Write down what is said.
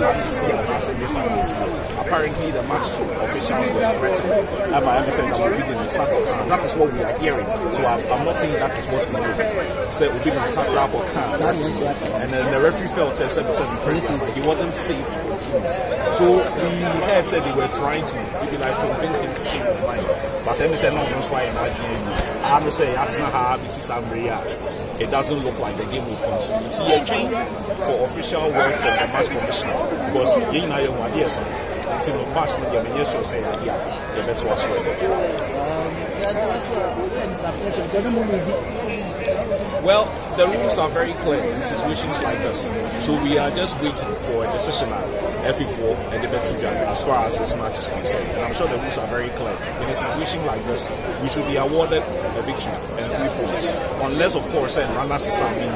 SRDC and the SRDC. Apparently, the match officials were threatening FIM saying that Obinna Nsakura. That is what we are hearing. So I'm not saying that is what we know. So Obinna Nsakura for camp. And then the referee felt said 7-7 prayers. He wasn't safe to continue. So we heard said they were trying to maybe like convince him to change his mind. But FIM said no, that's why I'm not saying that's not how this is Amriya. It doesn't look like the game will continue. See, a change for official work from the match commissioner because you know your ideas until the match in the miniature say, yeah, the better was ready. Well, the rules are very clear in situations like this, so we are just waiting for a decision at FE4 and the Betuja as far as this match is concerned. And I'm sure the rules are very clear. In a situation like this, we should be awarded a victory and 3 points, unless, of course, Randa Sisami.